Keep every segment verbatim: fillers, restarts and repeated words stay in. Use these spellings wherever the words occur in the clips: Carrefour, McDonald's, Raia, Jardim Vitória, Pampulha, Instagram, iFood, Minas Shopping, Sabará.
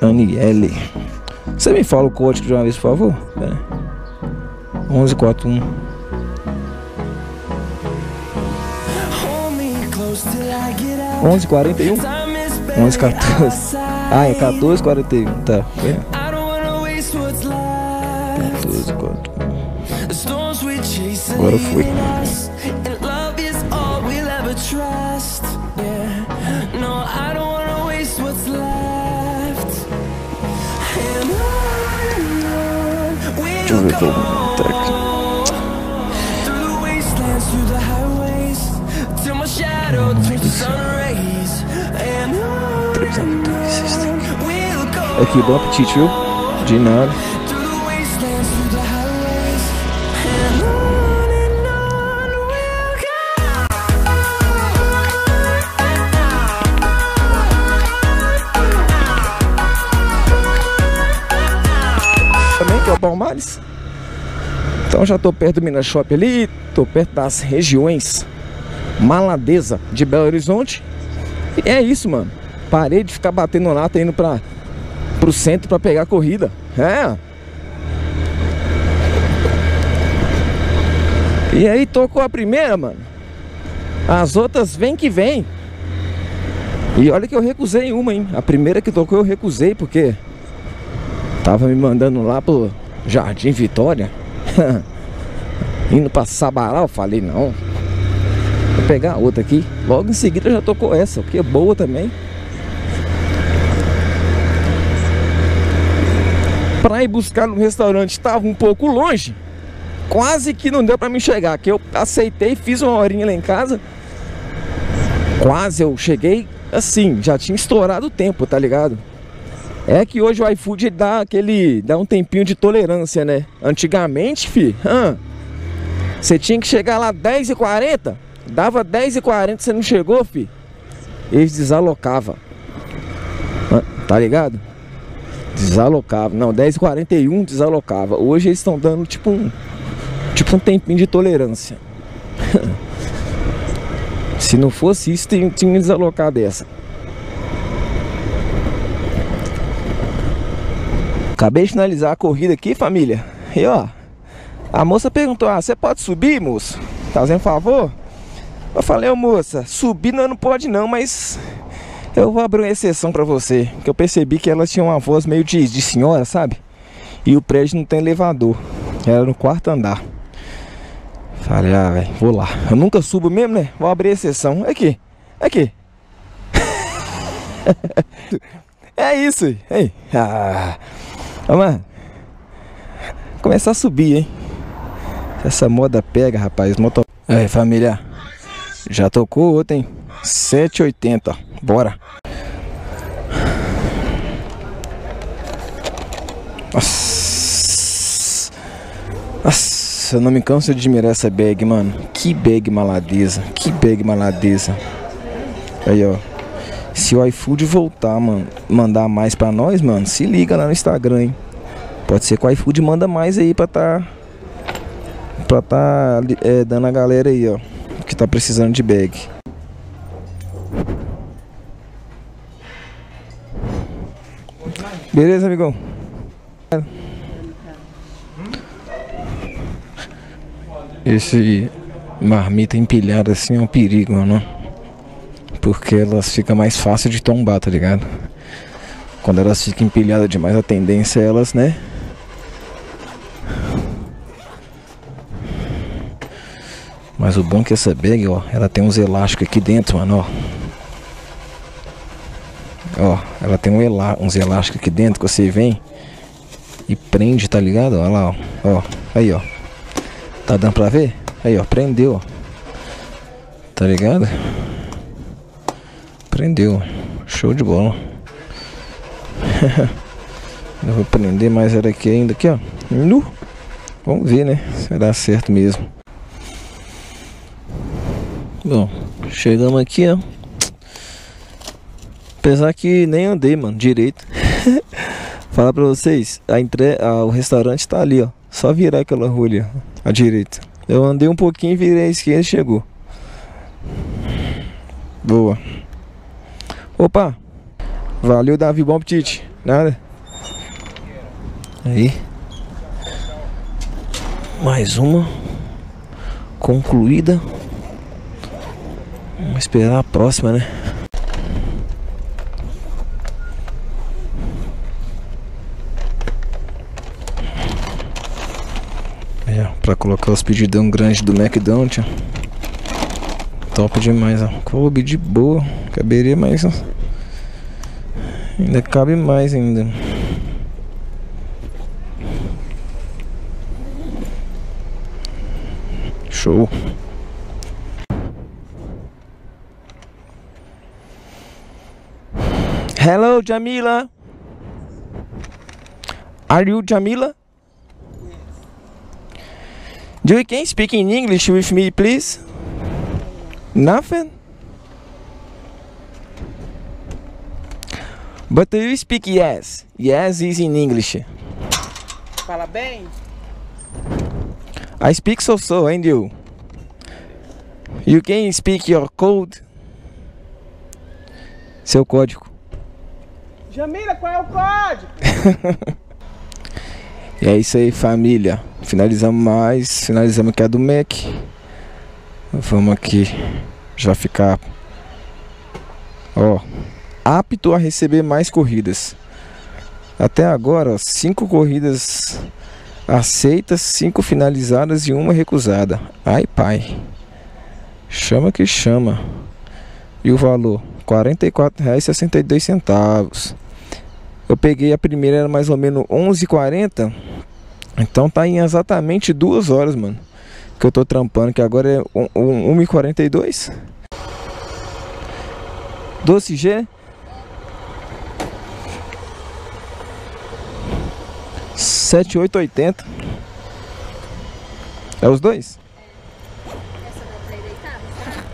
Aniele. Você me fala o código de uma vez, por favor? Pera. onze quarenta e um. onze quarenta e um? onze quatorze. Ah, é quatorze quarenta e um. Tá. quatorze quarenta e um. Agora foi. Deixa eu ver pelo meu. Aqui, bom apetite, viu? De nada. Palmares. Então já tô perto do Minas Shopping ali, tô perto das regiões Maladeza de Belo Horizonte. E é isso, mano. Parei de ficar batendo lata indo para pro centro para pegar corrida. É. E aí tocou a primeira, mano. As outras vem que vem. E olha que eu recusei uma, hein. A primeira que tocou eu recusei porque tava me mandando lá pro Jardim Vitória. Indo pra Sabará, eu falei, não. Vou pegar outra aqui. Logo em seguida já tocou essa, que é boa também. Pra ir buscar no restaurante tava um pouco longe. Quase que não deu pra me chegar, que eu aceitei, fiz uma horinha lá em casa. Quase eu cheguei assim, já tinha estourado o tempo, tá ligado? É que hoje o iFood dá aquele, dá um tempinho de tolerância, né? Antigamente, fi, você tinha que chegar lá dez e quarenta, dava dez e quarenta, você não chegou, fi, eles desalocavam, tá ligado? Desalocavam, não, dez e quarenta e um desalocava. Hoje eles estão dando tipo um, tipo um tempinho de tolerância. Se não fosse isso, tinha que desalocar dessa. Acabei de finalizar a corrida aqui, família. E ó, a moça perguntou, ah, você pode subir, moço? Tá fazendo favor? Eu falei, ô moça, subir não, não pode não, mas eu vou abrir uma exceção pra você. Que eu percebi que ela tinha uma voz meio de, de senhora, sabe? E o prédio não tem elevador. Era no quarto andar. Falei, ah, velho, vou lá. Eu nunca subo mesmo, né? Vou abrir exceção. Aqui, aqui. É isso aí. Ei. Ah... Vamos começar a subir, hein? Essa moda pega, rapaz. Moto... Aí, família. Já tocou outra, hein? sete e oitenta. Bora. Nossa. Nossa, eu não me canso de admirar essa bag, mano. Que bag maladeza. Que bag maladeza. Aí, ó. Se o iFood voltar, mano, mandar mais pra nós, mano, se liga lá no Instagram, hein? Pode ser que o iFood manda mais aí pra tá... Pra tá é, dando a galera aí, ó, que tá precisando de bag. Beleza, amigão? Esse marmita empilhada assim é um perigo, mano, né? Porque elas ficam mais fácil de tombar, tá ligado? Quando elas ficam empilhadas demais, a tendência é elas, né? Mas o bom é que essa bag, ó, ela tem uns elásticos aqui dentro, mano, ó. Ó, ela tem um elá uns elásticos aqui dentro que você vem e prende, tá ligado? Olha lá, ó. Ó, aí, ó. Tá dando pra ver? Aí, ó, prendeu, ó. Tá ligado? Prendeu, show de bola. Eu vou prender mais ela aqui ainda, aqui, ó. Nu. Vamos ver, né, se vai dar certo mesmo. Bom, chegamos aqui, ó. Apesar que nem andei, mano, direito. Falar pra vocês, a entre... ah, o restaurante tá ali, ó. Só virar aquela rua ali, ó, à direita. Eu andei um pouquinho, virei à esquerda e chegou. Boa. Opa, valeu, Davi, bom apetite. Nada? Aí. Mais uma concluída. Vamos esperar a próxima, né? É, pra colocar os pedidão grandes do McDonald's. Top demais, ó. Coube de boa. Caberia mais, ó. Ainda cabe mais ainda. Show. Hello, Jamila. Are you Jamila? Do you can speak in English with me, please? Nothing? But do you speak yes? Yes is in English. Fala bem? I speak so-so, and you? You can speak your code? Seu código. Jamila, qual é o código? E é isso aí, família. Finalizamos mais. Finalizamos aqui a do Mac. Vamos aqui já ficar, ó, apto a receber mais corridas. Até agora, ó, cinco corridas aceitas, cinco finalizadas e uma recusada. Ai, pai. Chama que chama. E o valor? quarenta e quatro reais e sessenta e dois centavos. Eu peguei a primeira, era mais ou menos onze e quarenta. Então tá em exatamente duas horas, mano, que eu tô trampando, que agora é uma e quarenta e dois. Doce G. sete e oito e oitenta. É os dois?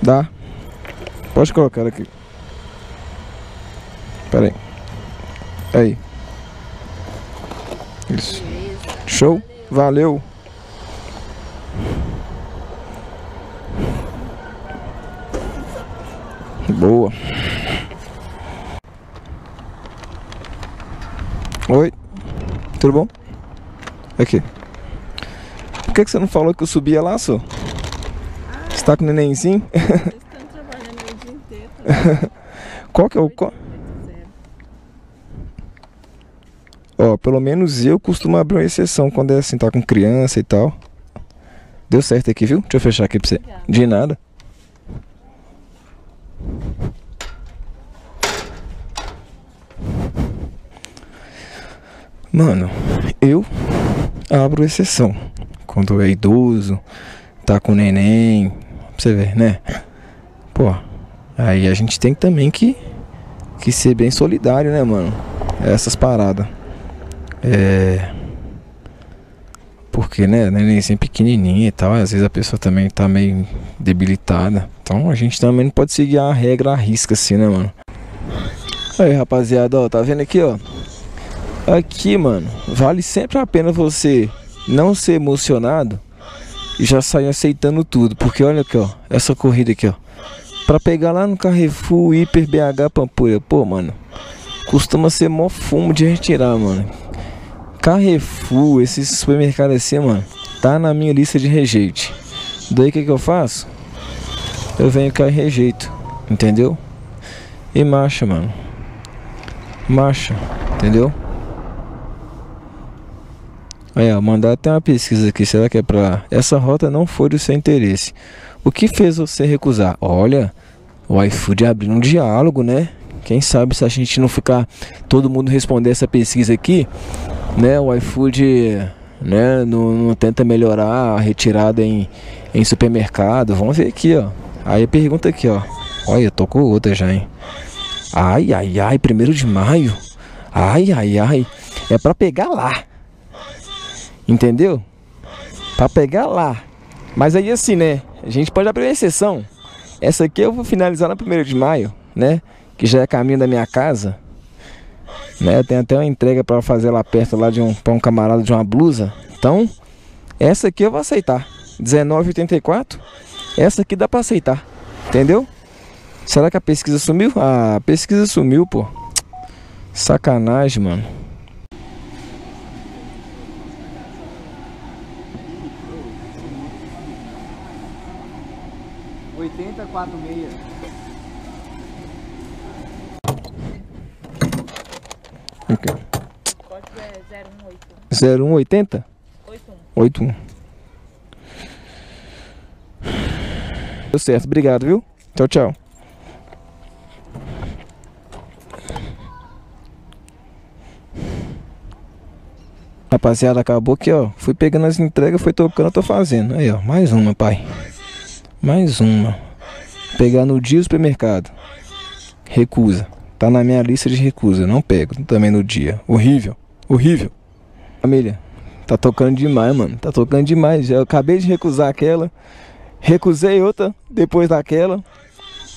Dá. Pode colocar aqui. Pera aí. Aí. Isso. Show. Valeu. Boa. Oi. Tudo bom? Aqui. Por que que você não falou que eu subia lá, só? Ah, você tá com o nenenzinho? Eles estão trabalhando o dia inteiro. Né? Qual que é o... Ó, pelo menos eu costumo abrir uma exceção quando é assim, tá com criança e tal. Deu certo aqui, viu? Deixa eu fechar aqui pra você. Obrigada. De nada. Mano, eu abro exceção quando é idoso, tá com neném, pra você ver, né? Pô, aí a gente tem também que, que ser bem solidário, né, mano? Essas paradas. É... Porque, né, neném pequenininho e tal, às vezes a pessoa também tá meio debilitada. Então a gente também não pode seguir a regra à risca assim, né, mano? Aí, rapaziada, ó, tá vendo aqui, ó? Aqui, mano, vale sempre a pena você não ser emocionado e já sair aceitando tudo. Porque olha aqui, ó, essa corrida aqui, ó, pra pegar lá no Carrefour, Hiper, B H, Pampulha. Pô, mano, costuma ser mó fumo de retirar, mano. Carrefour, esse supermercado assim, mano, tá na minha lista de rejeite. Daí o que que eu faço? Eu venho cá e rejeito, entendeu? E marcha, mano. Marcha, entendeu? Aí, ó, mandar até uma pesquisa aqui, será que é pra... Essa rota não foi do seu interesse. O que fez você recusar? Olha, o iFood abriu um diálogo, né? Quem sabe se a gente não ficar, todo mundo responder essa pesquisa aqui, né? O iFood, né, não, não tenta melhorar a retirada em, em supermercado. Vamos ver aqui, ó. Aí a pergunta aqui, ó. Olha, eu tô com outra já, hein. Ai, ai, ai, primeiro de maio. Ai, ai, ai. É pra pegar lá. Entendeu? Pra pegar lá. Mas aí assim, né, a gente pode abrir uma exceção. Essa aqui eu vou finalizar na primeiro de maio, né, que já é caminho da minha casa, né. Tem até uma entrega pra fazer lá perto, lá de um, pra um camarada, de uma blusa. Então, essa aqui eu vou aceitar. Dezenove e oitenta e quatro. Essa aqui dá pra aceitar. Entendeu? Será que a pesquisa sumiu? Ah, a pesquisa sumiu, pô. Sacanagem, mano. oitenta, quarenta e seis. Ok. Código é zero um oito. zero um oito zero? oito um. Deu certo, obrigado, viu? Tchau, tchau. Rapaziada, acabou aqui, ó. Fui pegando as entregas, foi tocando, tô fazendo. Aí, ó, mais uma, pai. Mais uma. Pegar no dia o supermercado. Recusa. Tá na minha lista de recusa. Não pego também no dia. Horrível. Horrível. Família, tá tocando demais, mano. Tá tocando demais. Eu acabei de recusar aquela. Recusei outra depois daquela.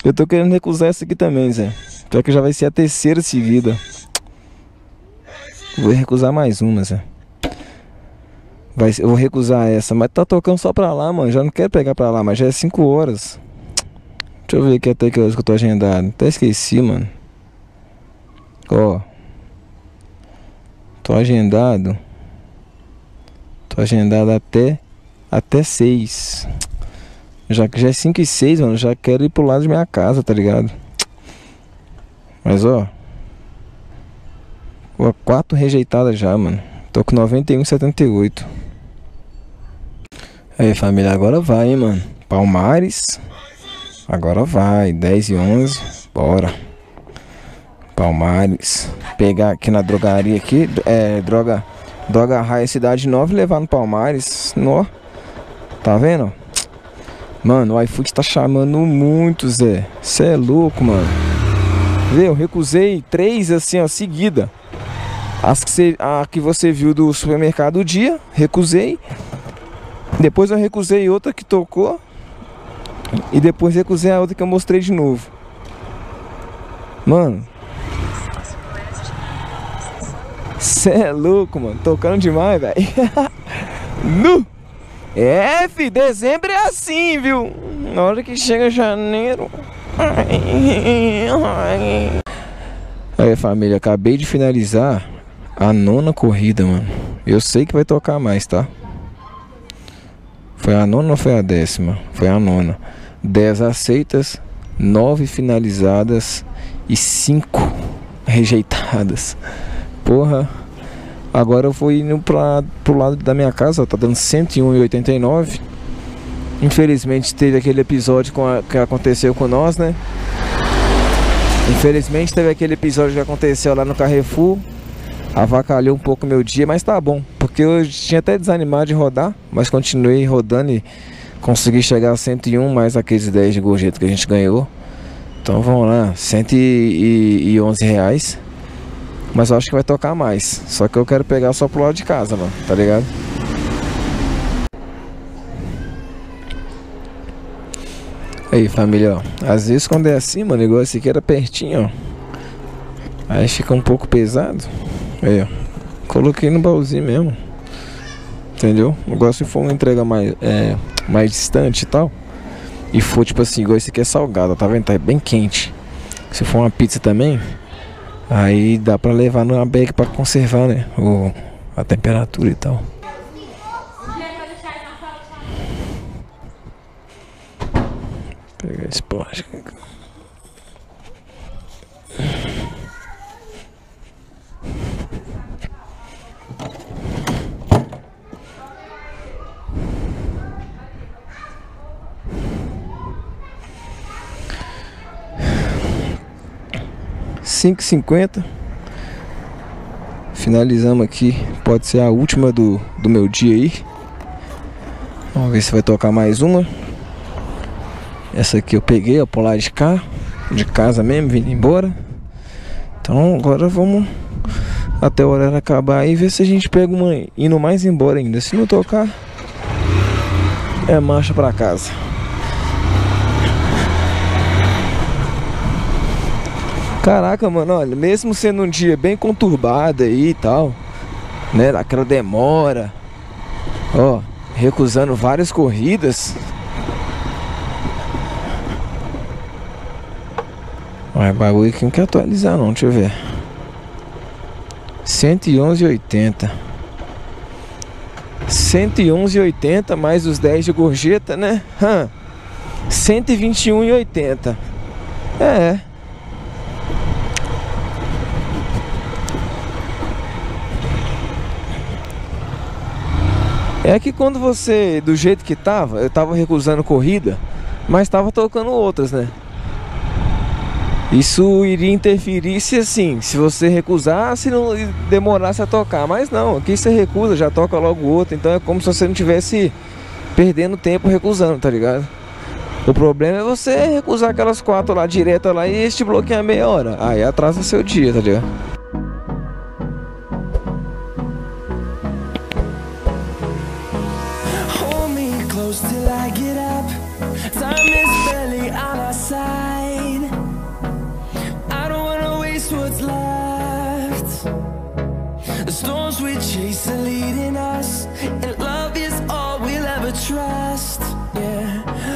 Eu tô querendo recusar essa aqui também, Zé. Pior que já vai ser a terceira seguida. Vou recusar mais uma, Zé. Vai, eu vou recusar essa, mas tá tocando só pra lá, mano. Já não quero pegar pra lá, mas já é cinco horas. Deixa eu ver aqui até que horas que eu tô agendado. Até esqueci, mano. Ó. Tô agendado. Tô agendado até até seis. Já que já é cinco e seis, mano. Já quero ir pro lado de minha casa, tá ligado? Mas, ó. Ó, quatro rejeitadas já, mano. Tô com noventa e um e setenta e oito. Aí, família, agora vai, hein, mano. Palmares. Agora vai. dez e onze. Bora. Palmares. Pegar aqui na drogaria aqui. É, droga. Droga Raia Cidade Nova e levar no Palmares. Nó. Tá vendo? Mano, o iFood tá chamando muito, Zé. Cê é louco, mano. Vê, eu recusei três assim, ó, seguida. As que você, a que você viu do supermercado o dia, recusei. Depois eu recusei outra que tocou. E depois recusei a outra que eu mostrei de novo. Mano. Cê é louco, mano. Tocando demais, velho. Nu! É, fi, dezembro é assim, viu? Na hora que chega janeiro. Aí, família, acabei de finalizar a nona corrida, mano. Eu sei que vai tocar mais, tá? Foi a nona ou foi a décima? Foi a nona. Dez aceitas, nove finalizadas e cinco rejeitadas. Porra. Agora eu fui indo pra, pro lado da minha casa, ó, tá dando cento e um e oitenta e nove. Infelizmente teve aquele episódio com a, que aconteceu com nós, né? Infelizmente teve aquele episódio que aconteceu lá no Carrefour. Avacalhou um pouco meu dia, mas tá bom. Porque eu tinha até desanimado de rodar, mas continuei rodando e consegui chegar a cento e um, mais aqueles dez de gorjeta que a gente ganhou. Então vamos lá, cento e onze reais. Mas eu acho que vai tocar mais. Só que eu quero pegar só pro lado de casa, mano, tá ligado? Aí, família, ó. Às vezes quando é assim, mano, igual esse aqui era pertinho, ó. Aí fica um pouco pesado. Aí, ó. Coloquei no baúzinho mesmo. Entendeu? Agora se for uma entrega mais, é, mais distante e tal. E for tipo assim, igual esse aqui é salgado, tá vendo? Tá bem quente. Se for uma pizza também, aí dá pra levar numa bag pra conservar, né? Ou a temperatura e tal. Vou pegar esse plástico aqui. cinco e cinquenta. Finalizamos aqui. Pode ser a última do, do meu dia aí. Vamos ver se vai tocar mais uma. Essa aqui eu peguei, ó, por lá de cá. De casa mesmo, vindo embora. Então agora vamos até o horário acabar aí, ver se a gente pega uma indo mais embora ainda. Se não tocar, é marcha pra casa. Caraca, mano, olha, mesmo sendo um dia bem conturbado aí e tal, né, aquela demora, ó, recusando várias corridas. Olha, bagulho aqui não quer atualizar não, deixa eu ver. cento e onze e oitenta. cento e onze e oitenta mais os dez de gorjeta, né? Hã? cento e vinte e um e oitenta. É. É que quando você, do jeito que tava, eu tava recusando corrida, mas tava tocando outras, né? Isso iria interferir se assim, se você recusasse, não demorasse a tocar. Mas não, aqui você recusa, já toca logo outro. Então é como se você não estivesse perdendo tempo recusando, tá ligado? O problema é você recusar aquelas quatro lá, direto lá, e eles te bloqueiam a meia hora. Aí atrasa seu dia, tá ligado? Leading us, and love is all we'll ever trust. Yeah.